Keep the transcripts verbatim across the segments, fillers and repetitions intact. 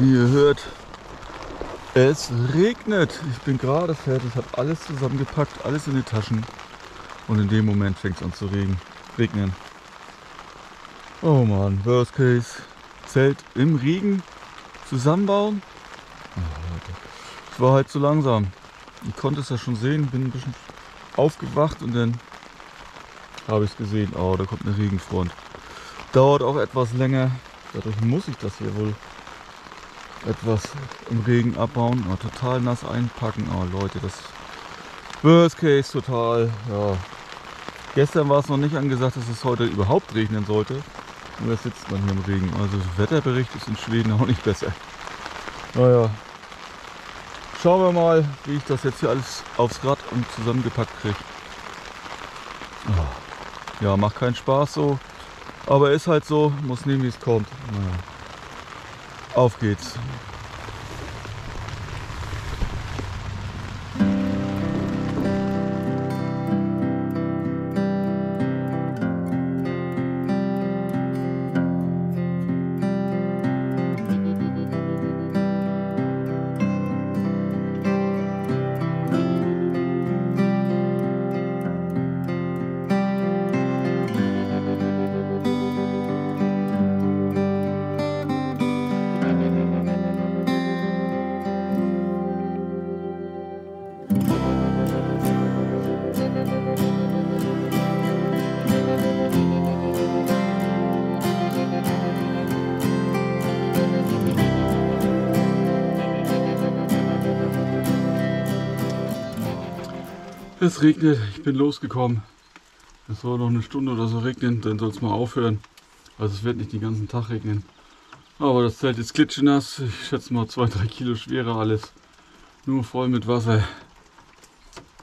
Wie ihr hört, es regnet. Ich bin gerade fertig, habe alles zusammengepackt, alles in die Taschen. Und in dem Moment fängt es an zu regnen. Oh man, worst case. Zelt im Regen zusammenbauen. Ich war halt zu langsam. Ich konnte es ja schon sehen, bin ein bisschen aufgewacht und dann habe ich es gesehen. Oh, da kommt eine Regenfront. Dauert auch etwas länger. Dadurch muss ich das hier wohl etwas im Regen abbauen. Oh, total nass einpacken. Oh Leute, das worst case total. Ja. Gestern war es noch nicht angesagt, dass es heute überhaupt regnen sollte. Nur jetzt sitzt man hier im Regen. Also der Wetterbericht ist in Schweden auch nicht besser. Naja. Schauen wir mal, wie ich das jetzt hier alles aufs Rad und zusammengepackt kriege. Oh. Ja, macht keinen Spaß so. Aber ist halt so, muss nehmen, wie es kommt. Naja. Auf geht's. Es regnet, ich bin losgekommen. Es soll noch eine Stunde oder so regnen, dann soll es mal aufhören. Also es wird nicht den ganzen Tag regnen. Aber das Zelt ist klitschenass. Ich schätze mal zwei bis drei Kilo schwerer alles. Nur voll mit Wasser.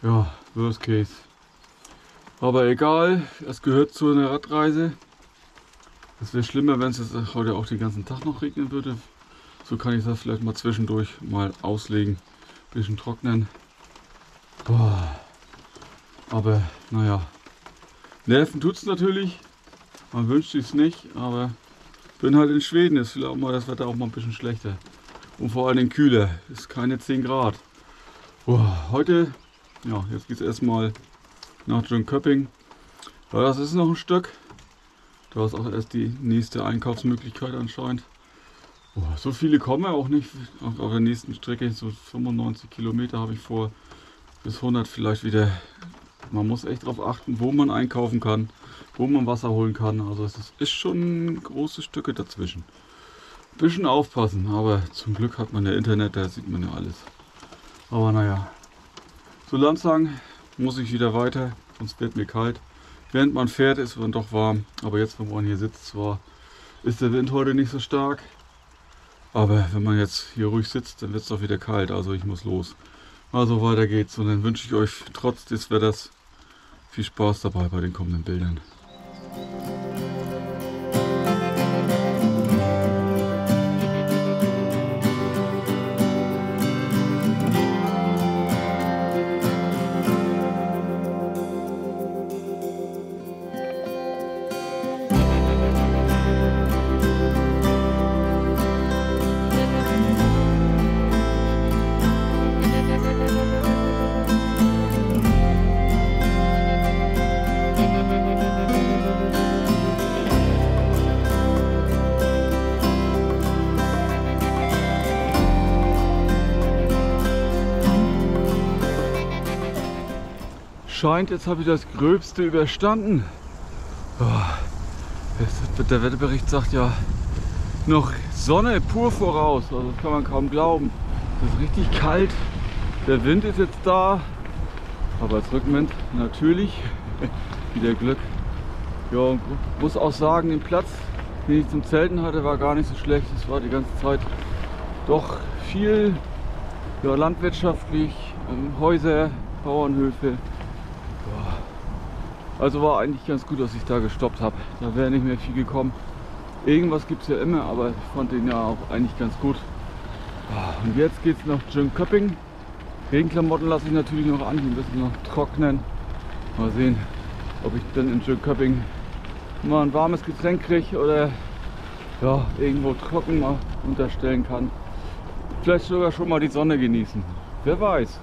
Ja, worst case. Aber egal, es gehört zu einer Radreise. Es wäre schlimmer, wenn es jetzt heute auch den ganzen Tag noch regnen würde. So kann ich das vielleicht mal zwischendurch mal auslegen. Ein bisschen trocknen. Boah. Aber naja, nerven tut es natürlich, man wünscht sich's nicht, aber bin halt in Schweden, ist vielleicht auch mal das Wetter auch mal ein bisschen schlechter. Und vor allem kühler, ist keine zehn Grad. Boah, heute, ja, jetzt geht es erstmal nach Jönköping, weil das ist noch ein Stück. Da ist auch erst die nächste Einkaufsmöglichkeit anscheinend. Boah, so viele kommen auch nicht auf der nächsten Strecke, so fünfundneunzig Kilometer habe ich vor, bis hundert vielleicht wieder. Man muss echt darauf achten, wo man einkaufen kann, wo man Wasser holen kann. Also es ist schon große Stücke dazwischen. Ein bisschen aufpassen, aber zum Glück hat man ja Internet, da sieht man ja alles. Aber naja, so langsam muss ich wieder weiter, sonst wird mir kalt. Während man fährt, ist man doch warm. Aber jetzt, wenn man hier sitzt, zwar ist der Wind heute nicht so stark. Aber wenn man jetzt hier ruhig sitzt, dann wird es doch wieder kalt. Also ich muss los. Also weiter geht's und dann wünsche ich euch trotz des Wetters viel Spaß dabei bei den kommenden Bildern. Scheint, jetzt habe ich das Gröbste überstanden. Oh, der Wetterbericht sagt ja noch Sonne pur voraus, also das kann man kaum glauben. Es ist richtig kalt, der Wind ist jetzt da, aber als Rückwind natürlich wieder Glück. Ja, muss auch sagen, den Platz, den ich zum Zelten hatte, war gar nicht so schlecht. Es war die ganze Zeit doch viel, ja, landwirtschaftlich, Häuser, Bauernhöfe. Also war eigentlich ganz gut, dass ich da gestoppt habe. Da wäre nicht mehr viel gekommen. Irgendwas gibt es ja immer, aber ich fand den ja auch eigentlich ganz gut. Und jetzt geht es nach Jönköping. Regenklamotten lasse ich natürlich noch an, ein bisschen noch trocknen. Mal sehen, ob ich dann in Jönköping mal ein warmes Getränk kriege oder ja, irgendwo trocken mal unterstellen kann. vielleicht sogar schon mal die Sonne genießen. Wer weiß.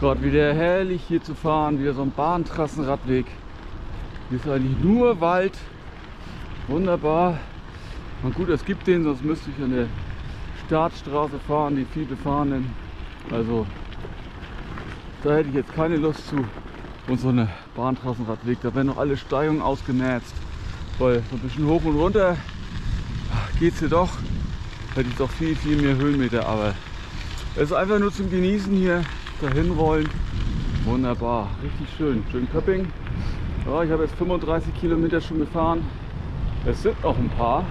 Gott, wieder herrlich hier zu fahren, wieder so ein Bahntrassenradweg. Hier ist eigentlich nur Wald. Wunderbar. Und gut, es gibt den, sonst müsste ich an der Startstraße fahren, die viel befahrenen. Also da hätte ich jetzt keine Lust zu. Und so eine Bahntrassenradweg, da werden noch alle Steigungen ausgemerzt. Weil so ein bisschen hoch und runter geht's hier doch. Hätte ich doch viel, viel mehr Höhenmeter, aber es ist einfach nur zum Genießen hier. Dahinrollen. Wunderbar, richtig schön. Jönköping. Ja, ich habe jetzt fünfunddreißig Kilometer schon gefahren. Es sind noch ein paar.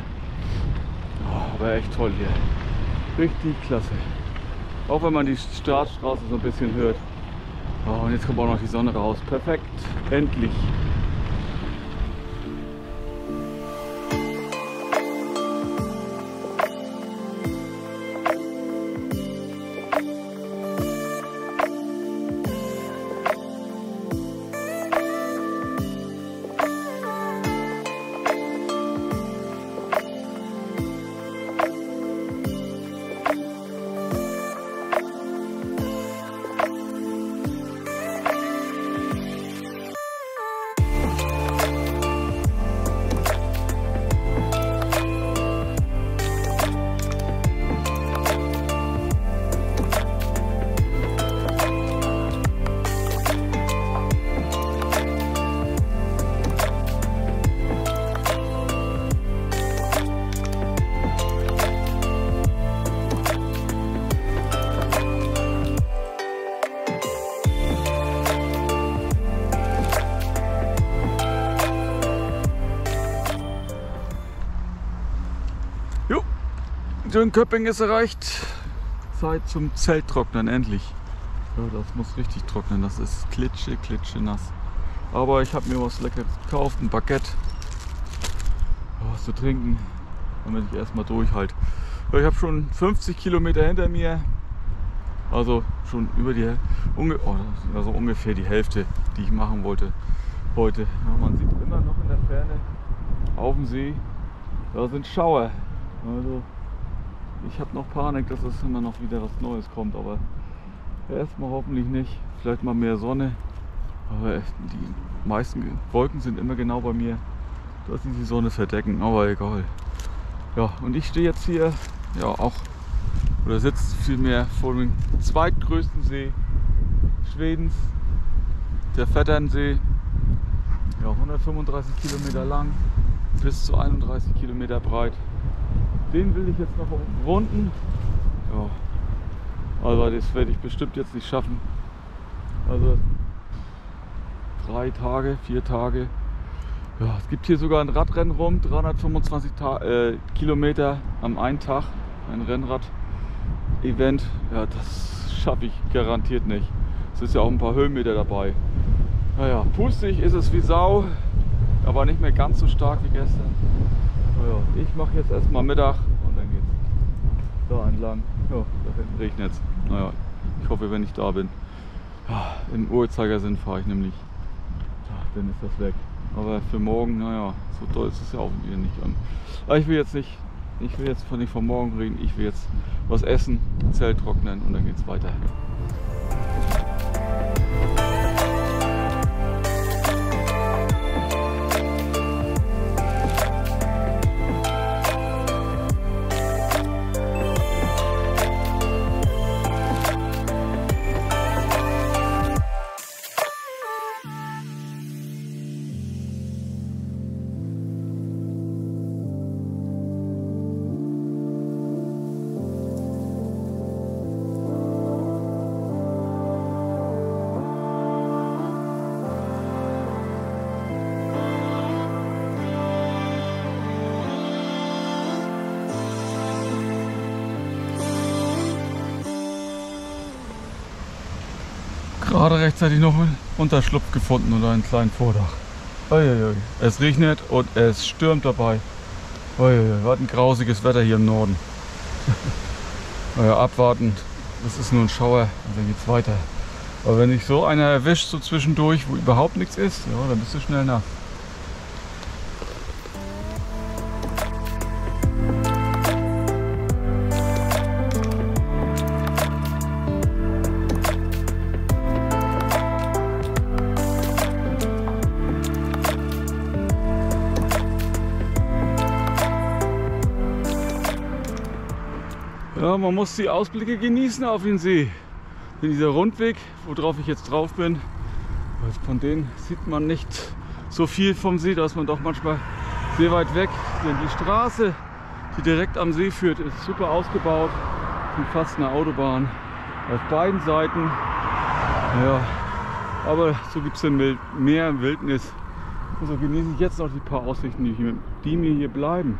Oh, aber echt toll hier. Richtig klasse. Auch wenn man die Startstraße so ein bisschen hört. Oh, und jetzt kommt auch noch die Sonne raus. Perfekt. Endlich. Jönköping ist erreicht. Zeit zum Zelttrocknen, endlich. Ja, das muss richtig trocknen, das ist klitsche, klitsche nass. Aber ich habe mir was Leckeres gekauft, ein Baguette. Was zu trinken, damit ich erstmal durchhalte. Ja, ich habe schon fünfzig Kilometer hinter mir. Also schon über die, unge oh, also ungefähr die Hälfte, die ich machen wollte heute. Ja, man sieht immer noch in der Ferne auf dem See, da sind Schauer. Also, ich habe noch Panik, dass es immer noch wieder was Neues kommt, aber erstmal hoffentlich nicht. Vielleicht mal mehr Sonne, aber die meisten Wolken sind immer genau bei mir, dass sie die Sonne verdecken, aber egal. Ja, und ich stehe jetzt hier, ja auch, oder sitze vielmehr vor dem zweitgrößten See Schwedens, der Vätternsee. Ja, hundertfünfunddreißig Kilometer lang, bis zu einunddreißig Kilometer breit. Den will ich jetzt noch umrunden. Ja, aber das werde ich bestimmt jetzt nicht schaffen. Also drei Tage, vier Tage. Ja, es gibt hier sogar ein Radrennen rum, dreihundertfünfundzwanzig Kilometer am einen Tag, ein Rennrad-Event. Ja, das schaffe ich garantiert nicht. Es ist ja auch ein paar Höhenmeter dabei. Naja, pustig ist es wie Sau, aber nicht mehr ganz so stark wie gestern. Ja, ich mache jetzt erstmal Mittag und dann geht's da entlang. Ja, da hinten regnet es. Naja, ich hoffe, wenn ich da bin. Ja, im Uhrzeigersinn fahre ich nämlich. Ja, dann ist das weg. Aber für morgen, naja, so toll ist es ja auch wieder nicht. Aber ich will jetzt nicht, ich will jetzt von nicht von morgen reden. Ich will jetzt was essen, Zelt trocknen und dann geht's weiter. gerade rechtzeitig noch einen Unterschlupf gefunden und einen kleinen Vordach. Uiuiui. Es regnet und es stürmt dabei. Uiuiui. Was ein grausiges Wetter hier im Norden. Naja, abwarten. Das ist nur ein Schauer und dann geht's weiter. Aber wenn ich so einer erwischt, so zwischendurch, wo überhaupt nichts ist, ja, dann bist du schnell nach. Ja, man muss die Ausblicke genießen auf den See. Denn dieser Rundweg, worauf ich jetzt drauf bin, von denen sieht man nicht so viel vom See, da ist man doch manchmal sehr weit weg. Denn die Straße, die direkt am See führt, ist super ausgebaut, und fast eine Autobahn auf beiden Seiten. Ja, aber so gibt es dann mehr Wildnis. Und so genieße ich jetzt noch die paar Aussichten, die, hier, die mir hier bleiben.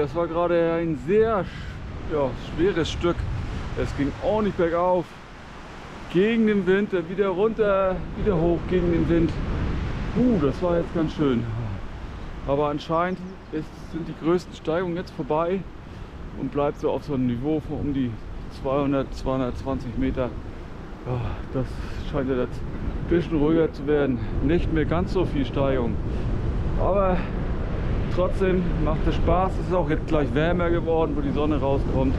Das war gerade ein sehr ja, schweres Stück. Es ging ordentlich bergauf, gegen den Wind, dann wieder runter, wieder hoch gegen den Wind. Uh, das war jetzt ganz schön. Aber anscheinend ist, sind die größten Steigungen jetzt vorbei und bleibt so auf so einem Niveau von um die zweihundert, zweihundertzwanzig Meter. Ja, das scheint ja jetzt ein bisschen ruhiger zu werden. Nicht mehr ganz so viel Steigung. Aber trotzdem macht es Spaß, es ist auch jetzt gleich wärmer geworden, wo die Sonne rauskommt.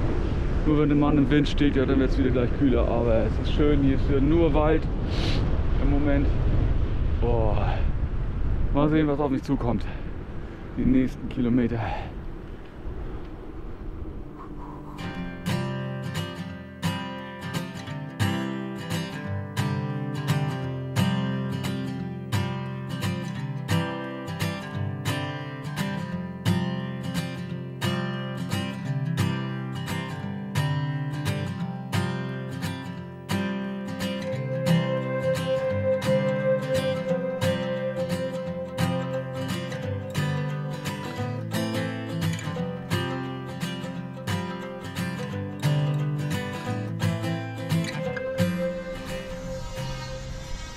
Nur wenn der Mann im Wind steht, ja, dann wird es wieder gleich kühler. Aber es ist schön, hier ist nur Wald im Moment. Boah. Mal sehen, was auf mich zukommt. Die nächsten Kilometer.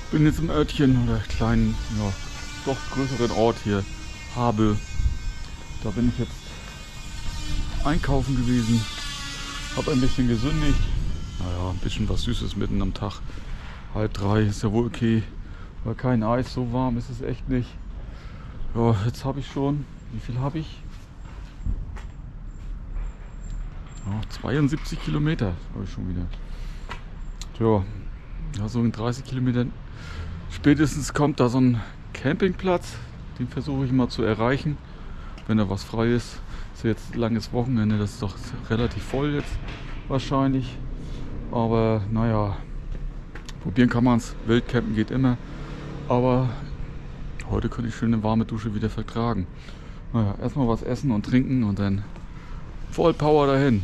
Ich bin jetzt im Örtchen oder kleinen, ja, doch größeren Ort hier, Habo. Da bin ich jetzt einkaufen gewesen, habe ein bisschen gesündigt, naja, ein bisschen was Süßes mitten am Tag. Halb drei ist ja wohl okay, weil kein Eis, so warm ist es echt nicht. Ja, jetzt habe ich schon, wie viel habe ich? Ja, zweiundsiebzig Kilometer habe ich schon wieder. Tja. Ja, so in dreißig Kilometern spätestens kommt da so ein Campingplatz, den versuche ich mal zu erreichen, wenn da was frei ist. Ist jetzt ein langes Wochenende, das ist doch relativ voll jetzt wahrscheinlich, aber naja, probieren kann man es, Wildcampen geht immer, aber heute könnte ich schön eine warme Dusche wieder vertragen. Naja, erstmal was essen und trinken und dann voll Power dahin.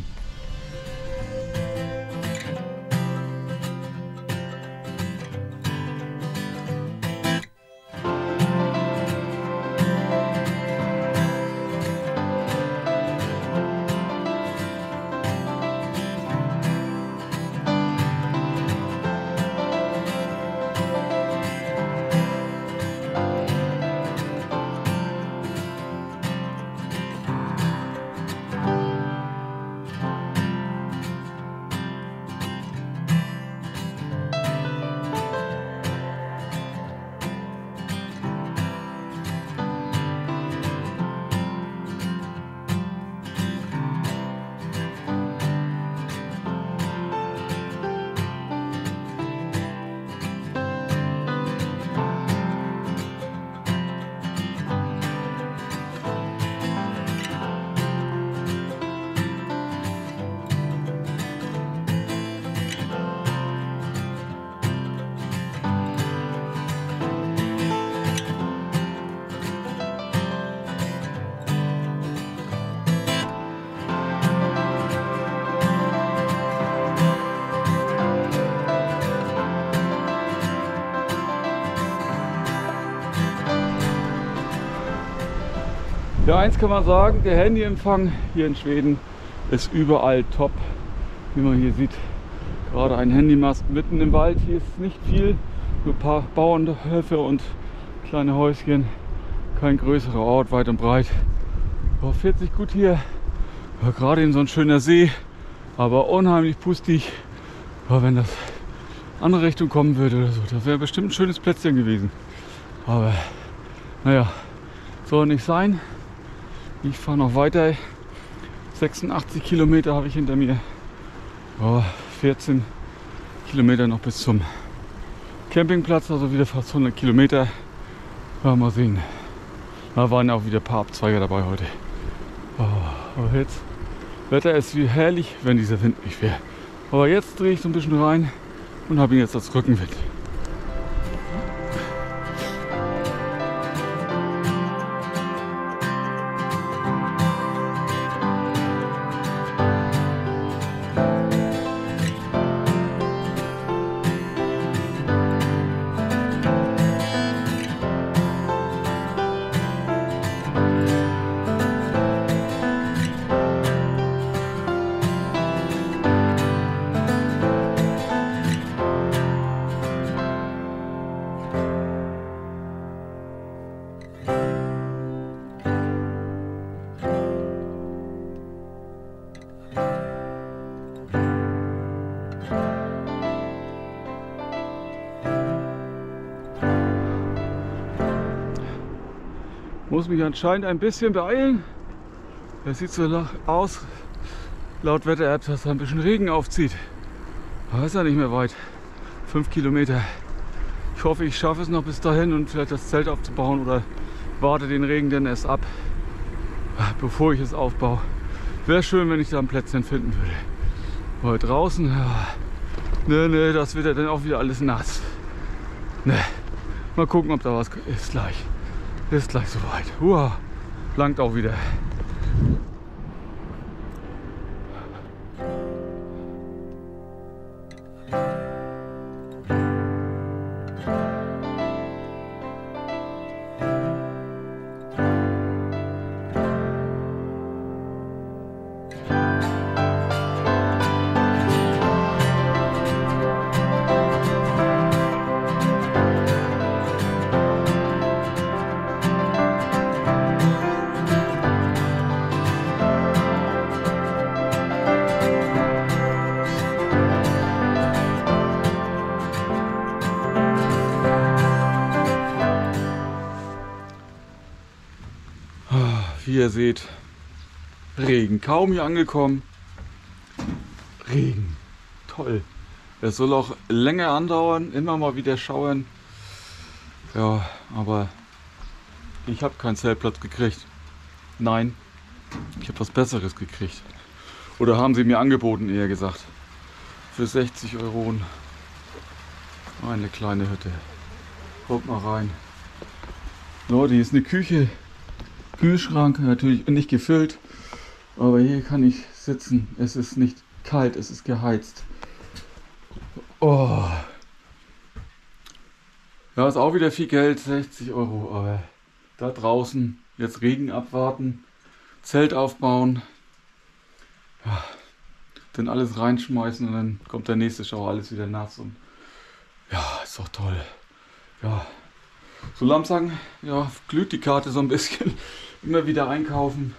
Ja, eins kann man sagen, der Handyempfang hier in Schweden ist überall top. Wie man hier sieht, gerade ein Handymast mitten im Wald. Hier ist nicht viel, nur ein paar Bauernhöfe und kleine Häuschen. Kein größerer Ort, weit und breit. Oh, fährt sich gut hier. Ja, gerade eben so ein schöner See, aber unheimlich pustig. Ja, wenn das andere Richtung kommen würde oder so, das wäre bestimmt ein schönes Plätzchen gewesen. Aber naja, soll nicht sein. Ich fahre noch weiter. sechsundachtzig Kilometer habe ich hinter mir. Oh, vierzehn Kilometer noch bis zum Campingplatz, also wieder fast hundert Kilometer. Ja, mal sehen. Da waren auch wieder ein paar Abzweiger dabei heute. Oh, aber jetzt, Wetter ist wie herrlich, wenn dieser Wind nicht wäre. Aber jetzt drehe ich so ein bisschen rein und habe ihn jetzt als Rückenwind. Muss mich anscheinend ein bisschen beeilen. Das sieht so aus, laut Wetter-App, dass da ein bisschen Regen aufzieht. Aber ist ja nicht mehr weit. Fünf Kilometer. Ich hoffe, ich schaffe es noch bis dahin und vielleicht das Zelt aufzubauen oder warte den Regen dann erst ab, bevor ich es aufbaue. Wäre schön, wenn ich da ein Plätzchen finden würde. Aber draußen, ne, ne, das wird ja dann auch wieder alles nass. Ne. Mal gucken, ob da was ist gleich. Ist gleich soweit. Uah, langt auch wieder. Wie ihr seht, Regen. Kaum hier angekommen. Regen. Toll. Es soll auch länger andauern, immer mal wieder schauern. Ja, aber ich habe keinen Zeltplatz gekriegt. Nein, ich habe was Besseres gekriegt. Oder haben sie mir angeboten, eher gesagt. Für sechzig Euro eine kleine Hütte. Guckt mal rein. Leute, hier ist eine Küche. Kühlschrank, natürlich nicht gefüllt, aber hier kann ich sitzen. Es ist nicht kalt, es ist geheizt. Oh. Ja, ist auch wieder viel Geld, sechzig Euro, aber da draußen jetzt Regen abwarten, Zelt aufbauen, ja, dann alles reinschmeißen und dann kommt der nächste Schauer, alles wieder nass und ja, ist doch toll. Ja. So langsam, ja, glüht die Karte so ein bisschen. Immer wieder einkaufen.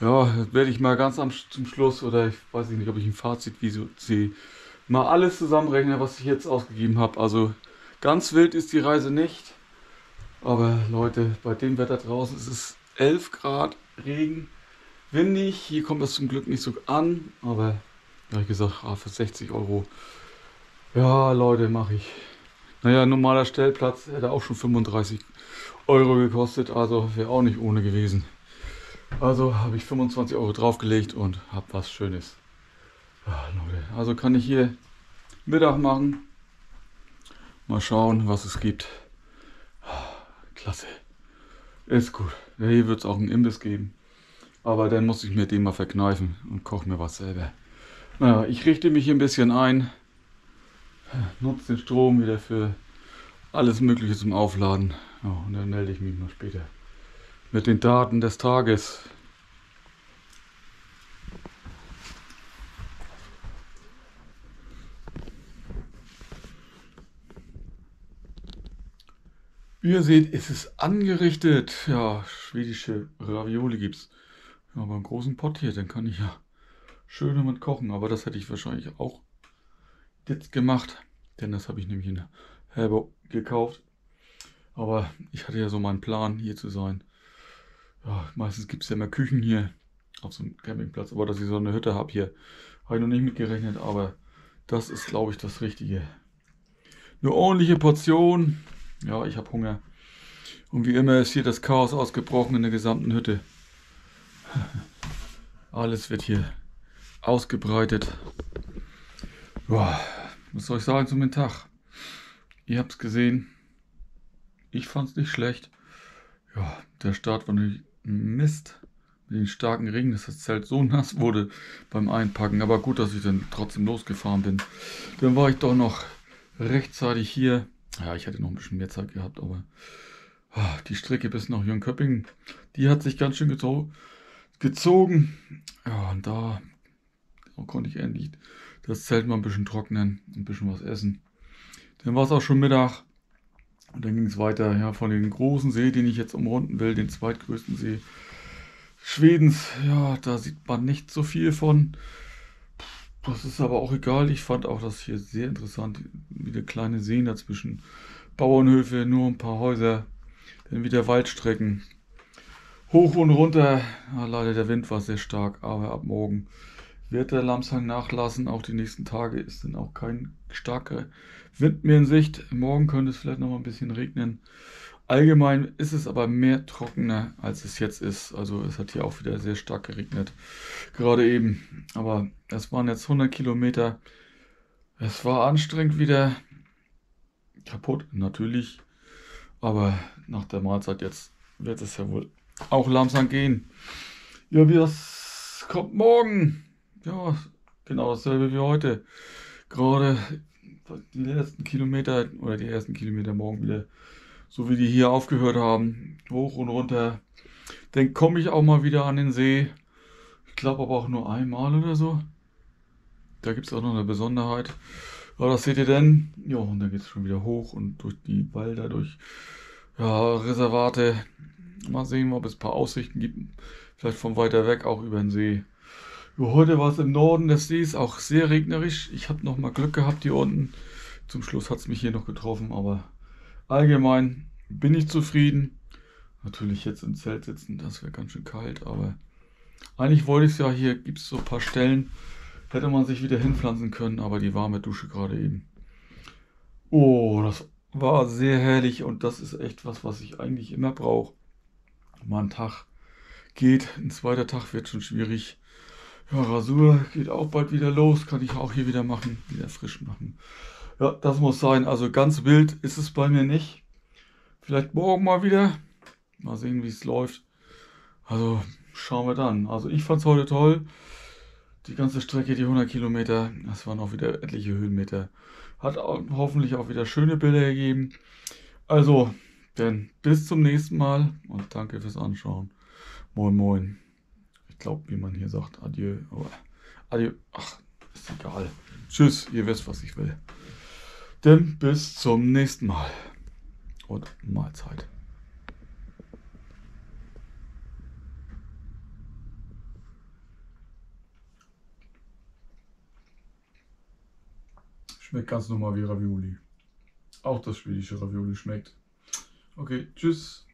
Ja, das werde ich mal ganz am, zum Schluss, oder ich weiß nicht, ob ich ein Fazit wie so sehe, mal alles zusammenrechnen, was ich jetzt ausgegeben habe. Also ganz wild ist die Reise nicht. Aber Leute, bei dem Wetter draußen ist es elf Grad, Regen, windig. Hier kommt das zum Glück nicht so an. Aber ja, wie gesagt, ah, für sechzig Euro. Ja, Leute, mache ich. Naja, normaler Stellplatz hätte auch schon fünfunddreißig Euro gekostet, also wäre auch nicht ohne gewesen. Also habe ich fünfundzwanzig Euro draufgelegt und habe was Schönes. Ja, Leute, also kann ich hier Mittag machen. Mal schauen, was es gibt. Klasse. Ist gut. Ja, hier wird es auch einen Imbiss geben. Aber dann muss ich mir den mal verkneifen und koche mir was selber. Naja, ich richte mich hier ein bisschen ein. Nutzt den Strom wieder für alles Mögliche zum Aufladen. Ja, und dann melde ich mich mal später. mit den Daten des Tages. Wie ihr seht, es ist angerichtet. Ja, schwedische Ravioli gibt's. Ja, aber einen großen Pott hier, dann kann ich ja schön damit kochen. Aber das hätte ich wahrscheinlich auch jetzt gemacht, denn das habe ich nämlich in Habo gekauft. Aber ich hatte ja so meinen Plan, hier zu sein. Ja, meistens gibt es ja immer Küchen hier auf so einem Campingplatz. Aber dass ich so eine Hütte habe hier, habe ich noch nicht mitgerechnet. Aber das ist, glaube ich, das Richtige. Eine ordentliche Portion. Ja, ich habe Hunger. Und wie immer ist hier das Chaos ausgebrochen in der gesamten Hütte. Alles wird hier ausgebreitet. Boah, was soll ich sagen zum Tag? Ihr habt es gesehen. Ich fand es nicht schlecht. Ja, der Start war ein Mist. Mit den starken Regen, dass das Zelt so nass wurde beim Einpacken. Aber gut, dass ich dann trotzdem losgefahren bin. Dann war ich doch noch rechtzeitig hier. Ja, ich hätte noch ein bisschen mehr Zeit gehabt, aber ah, die Strecke bis nach Jönköping, die hat sich ganz schön gezo gezogen. Ja, und da, da konnte ich endlich das Zelt mal ein bisschen trocknen, ein bisschen was essen. Dann war es auch schon Mittag und dann ging es weiter. Ja, von dem großen See, den ich jetzt umrunden will, den zweitgrößten See Schwedens. Ja, da sieht man nicht so viel von. Das ist aber auch egal. Ich fand auch das hier sehr interessant. Wieder kleine Seen dazwischen. Bauernhöfe, nur ein paar Häuser. Dann wieder Waldstrecken. Hoch und runter. Ja, leider der Wind war sehr stark. Aber ab morgen wird der Lamshang nachlassen. Auch die nächsten Tage ist dann auch kein starker Wind mehr in Sicht. Morgen könnte es vielleicht noch mal ein bisschen regnen. Allgemein ist es aber mehr trockener, als es jetzt ist. Also es hat hier auch wieder sehr stark geregnet, gerade eben. Aber es waren jetzt hundert Kilometer. Es war anstrengend wieder. Kaputt, natürlich. Aber nach der Mahlzeit jetzt wird es ja wohl auch langsam gehen. Ja, wie das kommt morgen. Ja, genau dasselbe wie heute. Gerade die letzten Kilometer oder die ersten Kilometer morgen wieder. So wie die hier aufgehört haben, hoch und runter. Dann komme ich auch mal wieder an den See. Ich glaube aber auch nur einmal oder so. Da gibt es auch noch eine Besonderheit. Aber das seht ihr denn. Ja, und dann geht es schon wieder hoch und durch die Wälder, durch ja, Reservate. Mal sehen, ob es ein paar Aussichten gibt. Vielleicht von weiter weg auch über den See. Ja, heute war es im Norden des Sees auch sehr regnerisch. Ich habe noch mal Glück gehabt hier unten. Zum Schluss hat es mich hier noch getroffen, aber allgemein bin ich zufrieden. Natürlich jetzt im Zelt sitzen, das wäre ganz schön kalt, aber eigentlich wollte ich es ja, hier gibt es so ein paar Stellen, hätte man sich wieder hinpflanzen können, aber die warme Dusche gerade eben. Oh, das war sehr herrlich und das ist echt was, was ich eigentlich immer brauche. Mal ein Tag geht, ein zweiter Tag wird schon schwierig. Ja, Rasur geht auch bald wieder los, kann ich auch hier wieder machen, wieder frisch machen. Ja, das muss sein. Also ganz wild ist es bei mir nicht. Vielleicht morgen mal wieder. Mal sehen, wie es läuft. Also schauen wir dann. Also ich fand es heute toll. Die ganze Strecke, die hundert Kilometer. Das waren auch wieder etliche Höhenmeter. Hat auch, hoffentlich auch wieder schöne Bilder gegeben. Also, dann bis zum nächsten Mal. Und danke fürs Anschauen. Moin, moin. Ich glaube, wie man hier sagt, adieu. Aber adieu. Ach, ist egal. Tschüss, ihr wisst, was ich will. Denn bis zum nächsten Mal und Mahlzeit. Schmeckt ganz normal wie Ravioli. Auch das schwedische Ravioli schmeckt. Okay, tschüss.